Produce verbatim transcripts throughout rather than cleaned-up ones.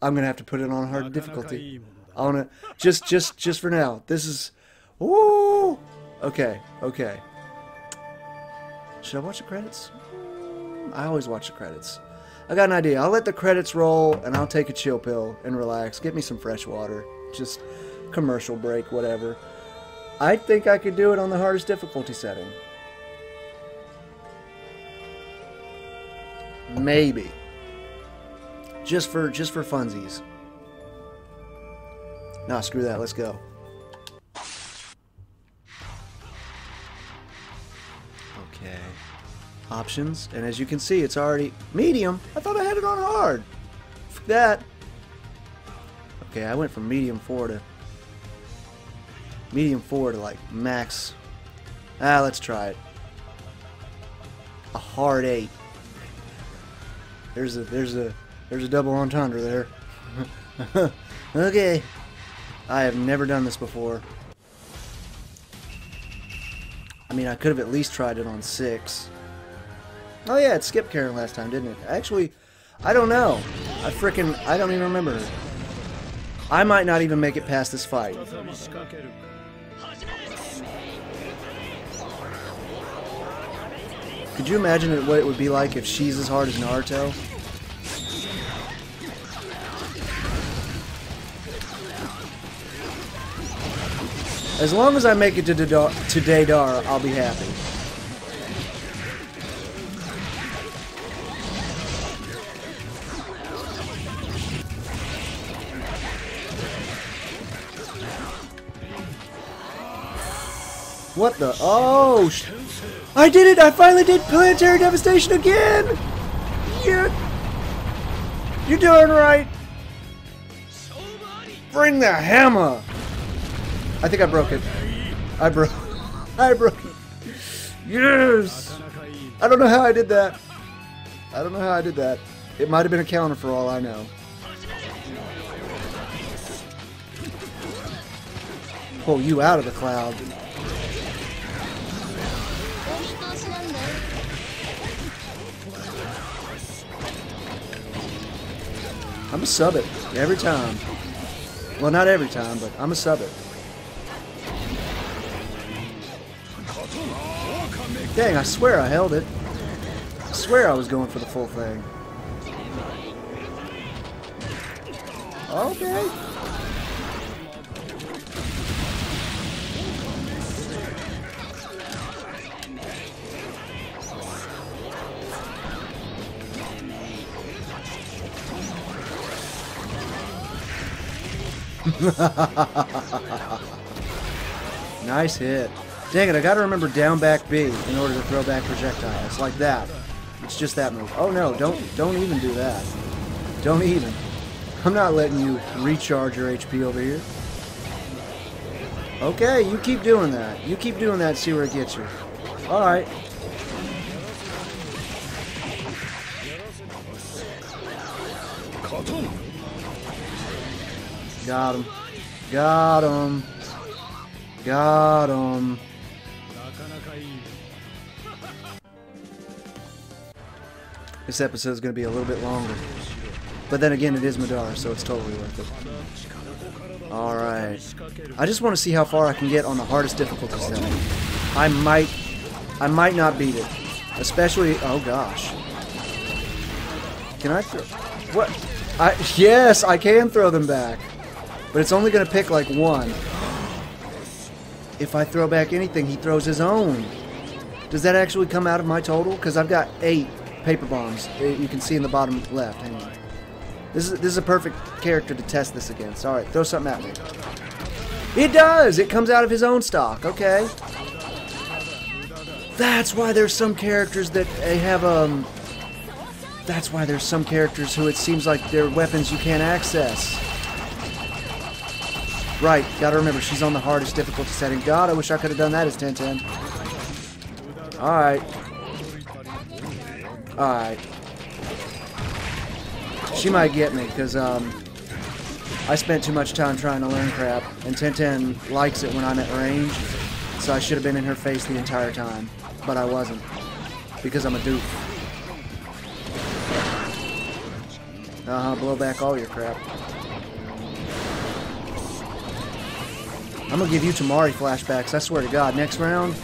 I'm gonna have to put it on hard difficulty. I wanna just just just for now. This is ooh. Okay, okay. Should I watch the credits? I always watch the credits. I got an idea. I'll let the credits roll and I'll take a chill pill and relax. Get me some fresh water. Just commercial break, whatever. I think I could do it on the hardest difficulty setting. Maybe. Just for just for funsies. Nah, screw that. Let's go. Okay. Options. And as you can see, it's already medium. I thought I had it on hard. Fuck that. Okay, I went from medium four to medium four to like max. Ah, let's try it. A hard eight. There's a there's a there's a double entendre there. Okay. I have never done this before. I mean, I could have at least tried it on six. Oh yeah, it skipped Karen last time, didn't it? Actually, I don't know. I frickin' I don't even remember. I might not even make it past this fight. Could you imagine what it would be like if she's as hard as Naruto? As long as I make it to Deidara, I'll be happy. What the? Oh! Sh I did it! I finally did Planetary Devastation again! You're, you're doing right! Bring the hammer! I think I broke it. I broke. I broke it. Yes! I don't know how I did that. I don't know how I did that. It might have been a counter for all I know. Pull you out of the cloud. I'm a sub it every time. Well, not every time, but I'm a sub it. Dang, I swear I held it. I swear I was going for the full thing. Okay. Nice hit. Dang it, I gotta remember down back B in order to throw back projectiles. Like that. It's just that move. Oh no, don't don't even do that. Don't even. I'm not letting you recharge your H P over here. Okay, you keep doing that. You keep doing that, see where it gets you. Alright. Got him. Got him. Got him. This episode is going to be a little bit longer, but then again, it is Madara, so it's totally worth it. All right, I just want to see how far I can get on the hardest difficulty setting. I might, I might not beat it, especially. Oh gosh, can I throw? What? I yes, I can throw them back, but it's only going to pick like one. If I throw back anything, he throws his own. Does that actually come out of my total? Because I've got eight paper bombs. You can see in the bottom left. Hang on. This is this is a perfect character to test this against. All right, throw something at me. It does. It comes out of his own stock. Okay. That's why there's some characters that they have um. That's why there's some characters who it seems like they're weapons you can't access. Right, gotta remember, she's on the hardest difficulty setting. God, I wish I could have done that as Tenten. Alright. Alright. She might get me, because um, I spent too much time trying to learn crap, and Tenten likes it when I'm at range, so I should have been in her face the entire time. But I wasn't, because I'm a doof. Uh-huh, blow back all your crap. I'm gonna give you Temari flashbacks, I swear to God. Next round,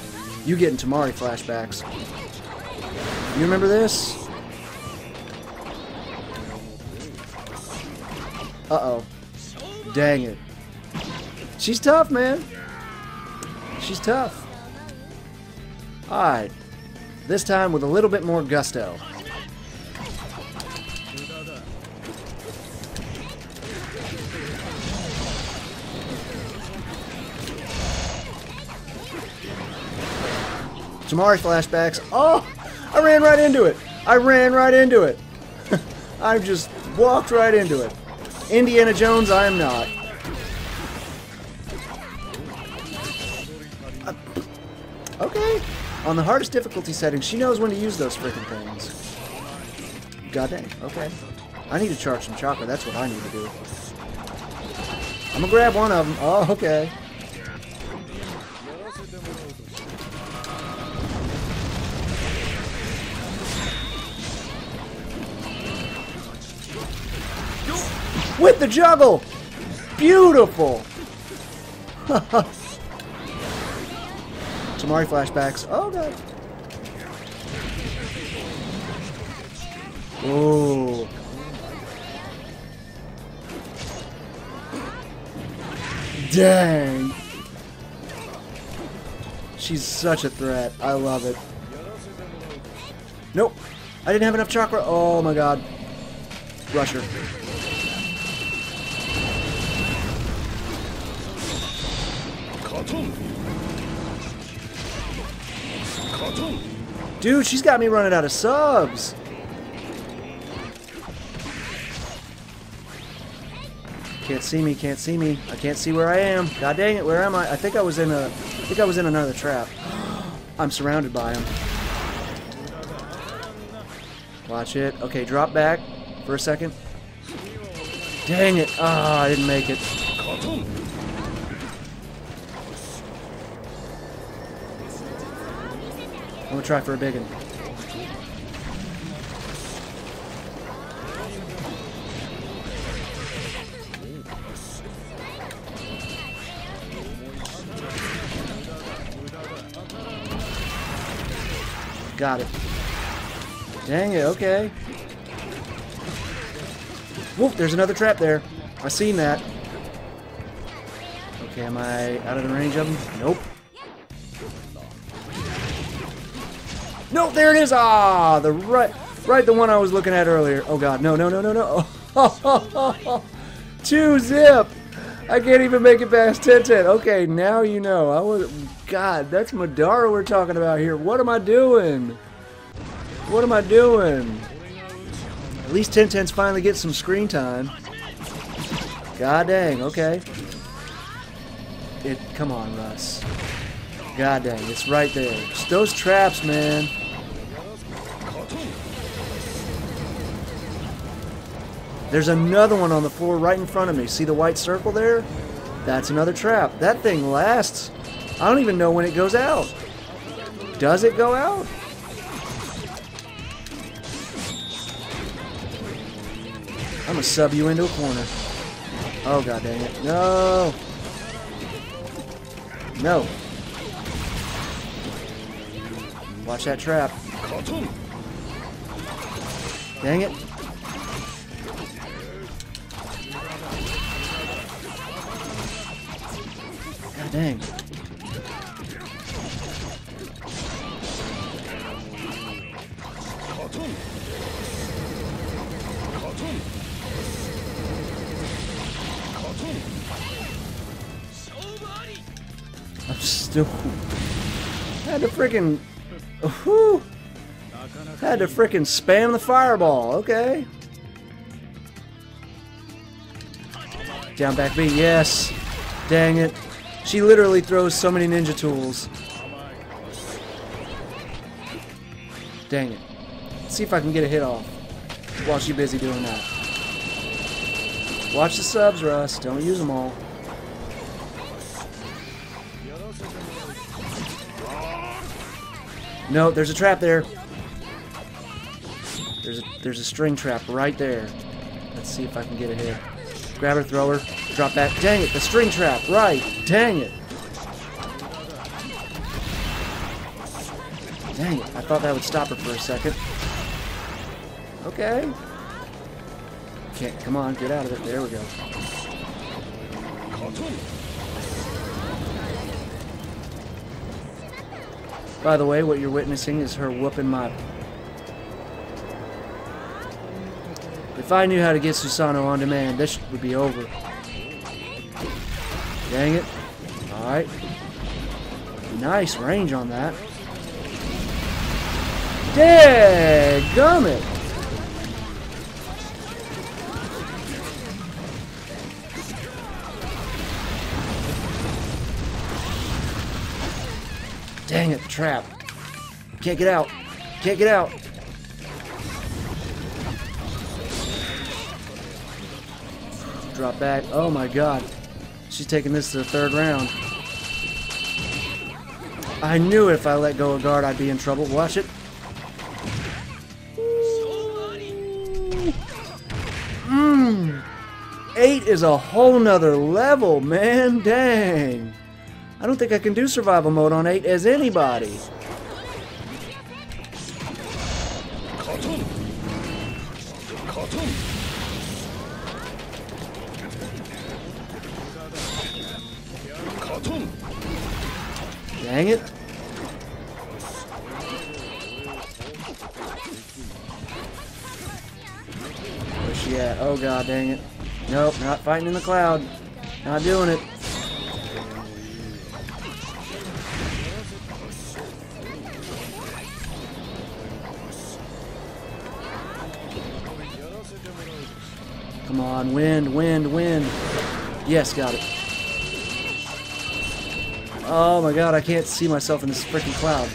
you getting Temari flashbacks. You remember this? Uh-oh. Dang it. She's tough, man. She's tough. Alright. This time with a little bit more gusto. Temari flashbacks. Oh! I ran right into it. I ran right into it. I just walked right into it. Indiana Jones, I am not. Okay. On the hardest difficulty setting, she knows when to use those freaking things. God dang. Okay. I need to charge some chakra. That's what I need to do. I'm gonna grab one of them. Oh, okay. With the juggle! Beautiful! Temari flashbacks. Oh, God. Ooh. Dang. She's such a threat. I love it. Nope. I didn't have enough chakra. Oh, my God. Rush her. Dude, she's got me running out of subs. Can't see me, can't see me. I can't see where I am. God dang it, where am I? I think I was in a I think I was in another trap. I'm surrounded by him. Watch it. Okay, drop back for a second. Dang it. Ah, oh, I didn't make it. I'm gonna try for a big one. Got it. Dang it, okay. Woof, there's another trap there. I seen that. Okay, am I out of the range of them? Nope. No, there it is! Ah, the right, right, the one I was looking at earlier. Oh God, no, no, no, no, no! Oh, two zip! I can't even make it past Tenten. Okay, now you know. I was, God, that's Madara we're talking about here. What am I doing? What am I doing? At least Tenten's finally getting some screen time. God dang. Okay. It. Come on, Russ. God dang, it's right there. It's those traps, man. There's another one on the floor right in front of me. See the white circle there? That's another trap. That thing lasts. I don't even know when it goes out. Does it go out? I'm gonna sub you into a corner. Oh, god dang it. No. No. Watch that trap. Dang it. God dang. I'm still... I had to freaking... Whew. Had to frickin' spam the fireball. Okay. Down back B. Yes. Dang it. She literally throws so many ninja tools. Dang it. Let's see if I can get a hit off while she's busy doing that. Watch the subs, Russ. Don't use them all. No, there's a trap there. There's a, there's a string trap right there. Let's see if I can get a hit. Grab her, throw her, drop that. Dang it, the string trap, right. Dang it. Dang it, I thought that would stop her for a second. Okay. Okay, come on, get out of it. There we go. By the way, what you're witnessing is her whooping my... If I knew how to get Susano on demand, this would be over. Dang it. Alright. Nice range on that. Dadgummit! Dang it, the trap. Can't get out. Can't get out. Drop back. Oh my god. She's taking this to the third round. I knew if I let go of guard I'd be in trouble. Watch it. Mmm. Eight is a whole nother level, man. Dang. I don't think I can do survival mode on eight as anybody. Dang it. Where's she at? Oh god dang it. Nope, not fighting in the cloud. Not doing it. Come on, wind, wind, wind. Yes, got it. Oh my god, I can't see myself in this freaking cloud.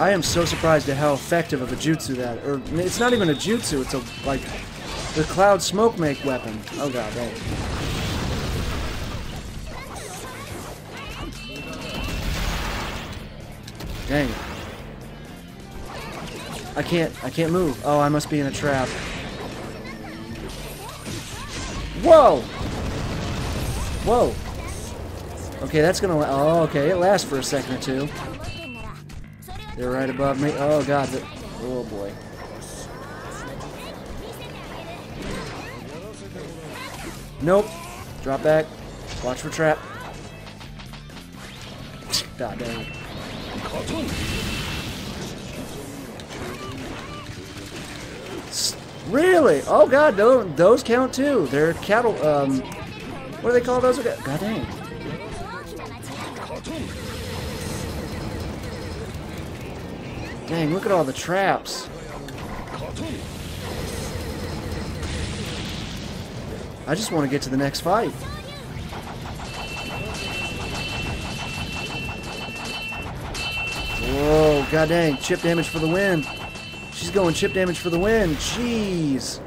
I am so surprised at how effective of a jutsu that, or it's not even a jutsu, it's a, like, the cloud smoke make weapon. Oh god, dang. Dang it. I can't, I can't move. Oh, I must be in a trap. Whoa! Whoa! Okay, that's gonna... Oh, okay, it lasts for a second or two. They're right above me. Oh, God. The, oh, boy. Nope. Drop back. Watch for trap. God damn it. Really? Oh, God. Those count, too. They're cattle... Um, what do they call those? God damn it. Dang, look at all the traps. I just want to get to the next fight. Whoa, god dang, chip damage for the win. She's going chip damage for the win. Jeez.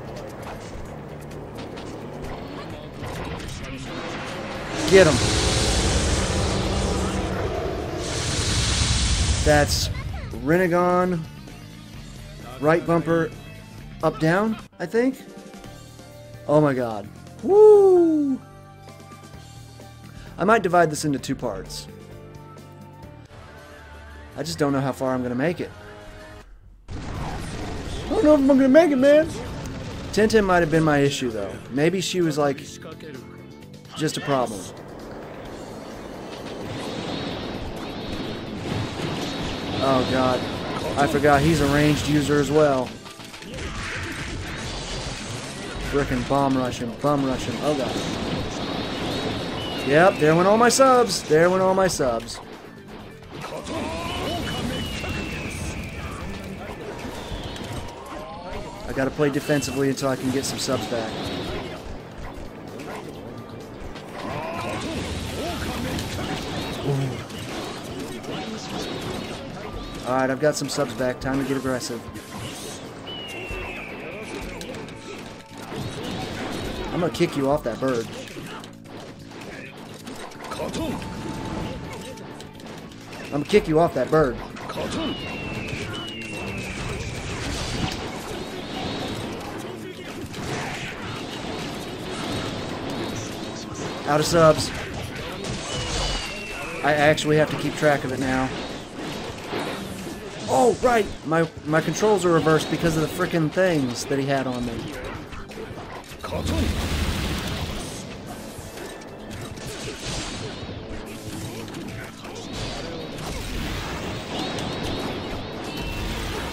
Get him. That's... Rinnegan, right bumper, up down, I think. Oh my god. Woo! I might divide this into two parts. I just don't know how far I'm gonna make it. I don't know if I'm gonna make it, man! Tenten might have been my issue, though. Maybe she was, like, just a problem. Oh god, I forgot he's a ranged user as well. Frickin' bomb rush him, bum rush him, oh god. Yep, there went all my subs, there went all my subs. I gotta play defensively until I can get some subs back. Ooh. Alright, I've got some subs back. Time to get aggressive. I'm gonna kick you off that bird. I'm gonna kick you off that bird. Out of subs. I actually have to keep track of it now. Oh, right! My my controls are reversed because of the frickin' things that he had on me.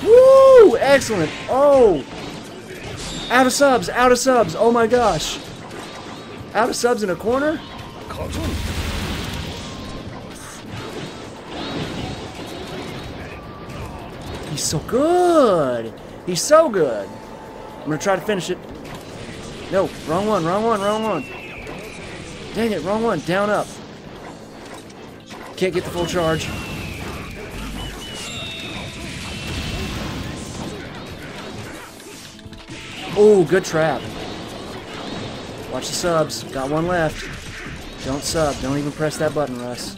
Woo! Excellent! Oh! Out of subs! Out of subs! Oh my gosh! Out of subs in a corner? He's so good. He's so good. I'm gonna try to finish it. No, wrong one, wrong one, wrong one. Dang it, wrong one. Down up. Can't get the full charge. Oh, good trap. Watch the subs. Got one left. Don't sub. Don't even press that button, Russ.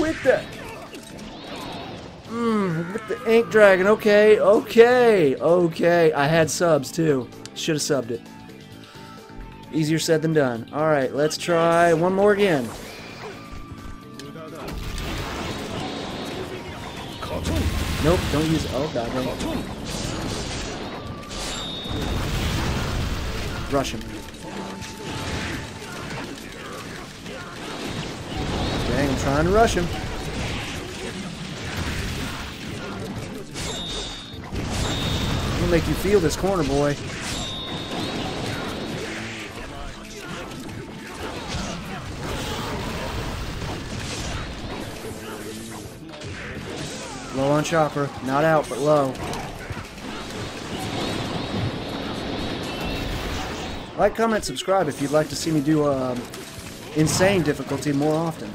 With the, mm, with the ink dragon. Okay, okay, okay. I had subs too. Should have subbed it. Easier said than done. All right, let's try one more again. Nope, don't use. Oh god, no. Rush him. I'm trying to rush him. I'm gonna make you feel this corner, boy. Low on chopper. Not out, but low. Like, comment, subscribe if you'd like to see me do um, insane difficulty more often.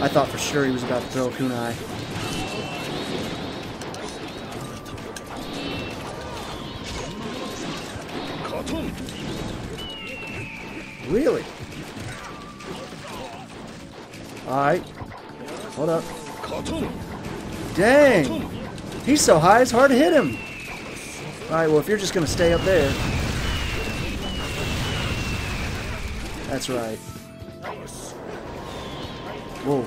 I thought for sure he was about to throw a kunai. Really? Alright. Hold up. Dang! He's so high, it's hard to hit him! Alright, well, if you're just gonna stay up there... That's right. Whoa.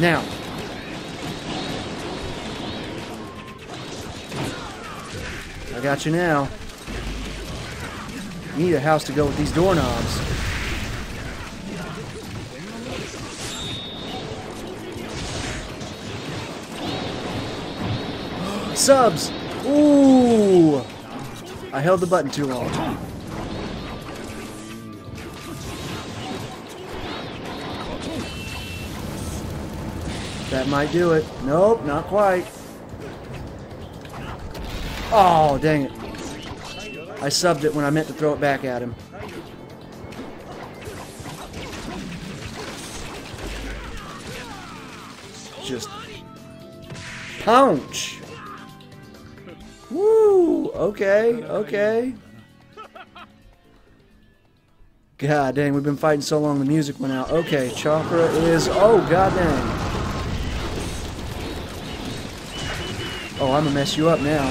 Now. I got you now. Need a house to go with these doorknobs. Subs! Ooh! I held the button too long. That might do it. Nope, not quite. Oh, dang it. I subbed it when I meant to throw it back at him. Just... punch! Woo! Okay, okay. God dang, we've been fighting so long the music went out. Okay, chakra is... Oh, god dang. Oh, I'm gonna mess you up now.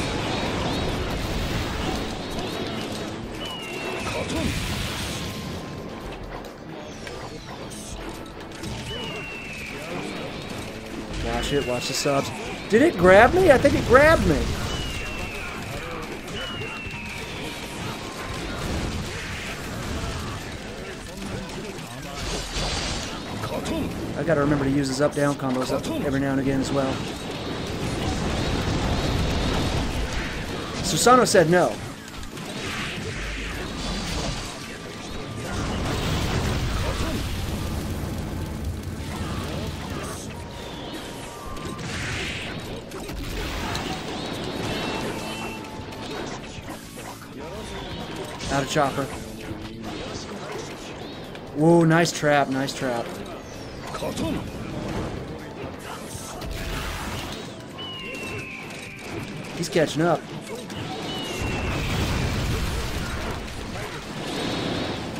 Watch it, watch the subs. Did it grab me? I think it grabbed me. I gotta remember to use his up-down combos up every now and again as well. Susano said no. Out of chopper. Whoa, nice trap, nice trap. He's catching up.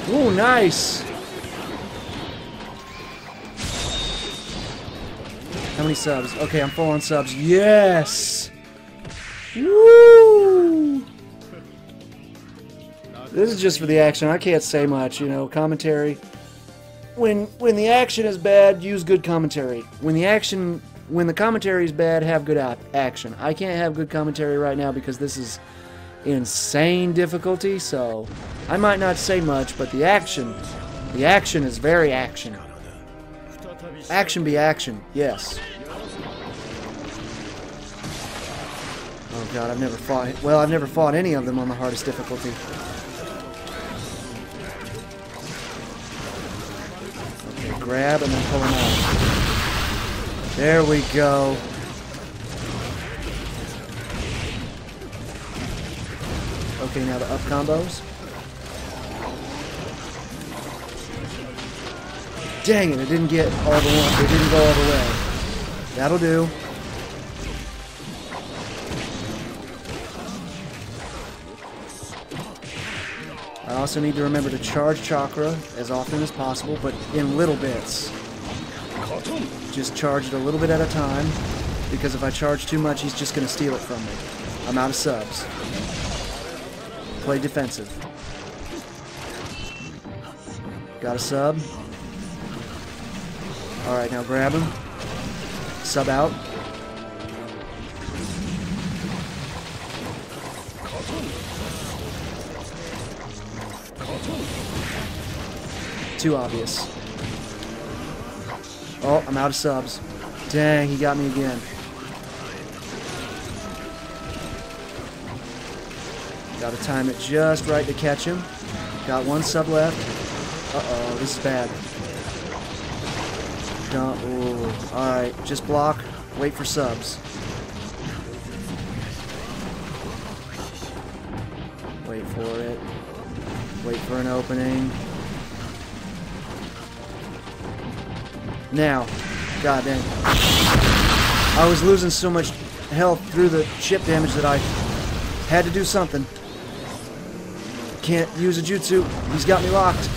Ooh, nice! How many subs? Okay, I'm full on subs. Yes! Woo! This is just for the action. I can't say much, you know, commentary. When when the action is bad, use good commentary. When the action when the commentary is bad, have good action. I can't have good commentary right now because this is insane difficulty, so I might not say much, but the action the action is very action. Action be action, yes. Oh god, I've never fought well, I've never fought any of them on the hardest difficulty. Grab and then pull him out. There we go. Okay, now the up combos. Dang it, it didn't get all the way. It didn't go all the way. That'll do. I also need to remember to charge chakra as often as possible, but in little bits. Just charge it a little bit at a time, because if I charge too much, he's just going to steal it from me. I'm out of subs. Play defensive. Got a sub. Alright, now grab him. Sub out. Too obvious. Oh, I'm out of subs. Dang, he got me again. Gotta time it just right to catch him. Got one sub left. Uh-oh, this is bad. Don't, alright, just block. Wait for subs. Wait for it. Wait for an opening. Now, god dang. I was losing so much health through the chip damage that I had to do something. Can't use a jutsu. He's got me locked.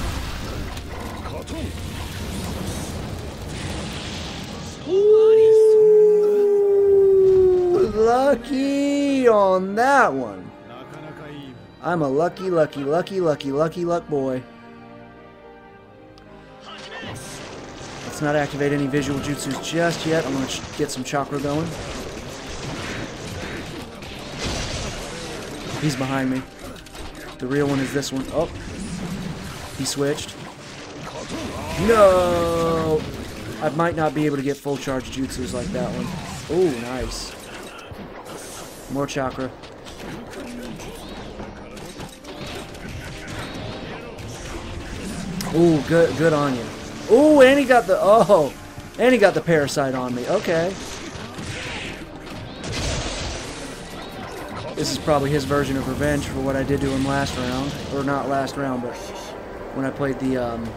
Ooh, lucky on that one. I'm a lucky, lucky, lucky, lucky, lucky, luck boy. Let's not activate any visual jutsus just yet. I'm going to get some chakra going. He's behind me. The real one is this one. Oh. He switched. No! I might not be able to get full charge jutsus like that one. Oh, nice. More chakra. Oh, good, good on you. Ooh, and he got the oh, and he got the parasite on me. Okay, this is probably his version of revenge for what I did to him last round, or not last round, but when I played the um,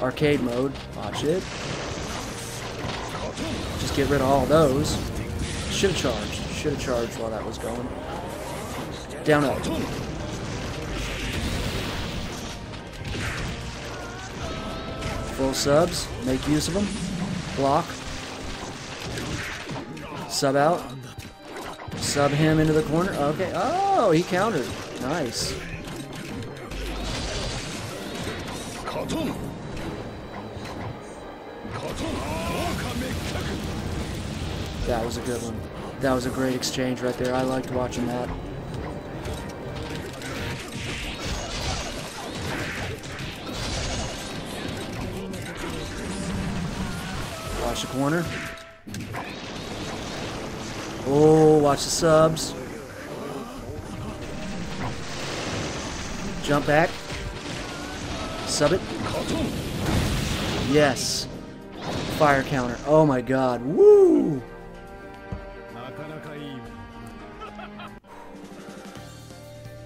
arcade mode. Watch it. Just get rid of all those. Should have charged. Should have charged while that was going. Down up. Full subs, make use of them, block, sub out, sub him into the corner, okay, oh, he countered, nice. That was a good one, that was a great exchange right there, I liked watching that. Watch the corner. Oh, watch the subs. Jump back. Sub it. Yes. Fire counter. Oh my god. Woo!